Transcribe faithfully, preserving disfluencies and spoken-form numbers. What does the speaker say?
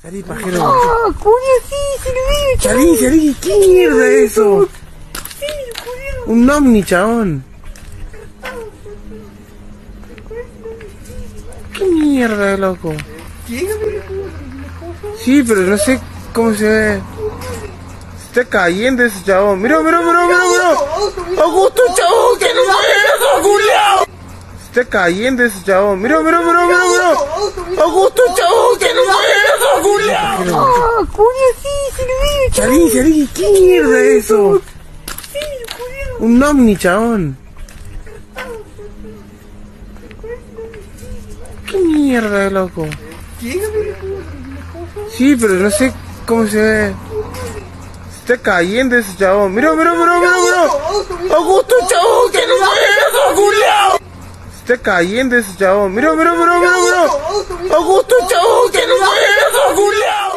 Salí, pajero. ¡Ah, coño, sí, sí lo vi, Charín! Salí, ¿qué mierda es eso? Sí, jodido. Un ovni, chabón. ¿Qué mierda, loco? ¿Qué? Sí, pero no sé cómo se ve. Se está cayendo ese chabón. Mirá, mirá, mirá, mirá, mirá. ¡Augusto, chabón! ¡Que no se ve, culiao! Se está cayendo ese chabón. Mirá, mirá, mirá, mirá, mirá. ¡Augusto, chabón! ¡Que no se ve! ¡Ah, coño, sí, sí lo vi! ¡Charín, Charín! ¿Qué mierda es eso? Sí, jodido. Un ovni, chabón. ¿Qué mierda, loco? Sí, pero no sé cómo se ve. Se está cayendo ese chabón. Mirá, mirá, mirá, mirá, mirá. ¡Augusto, chabón! ¡Que no se ve eso, culiao! Se está cayendo ese chabón. Mirá, mirá, mirá, mirá, mirá. ¡Augusto, chabón! ¡Que no se ve eso, culiao!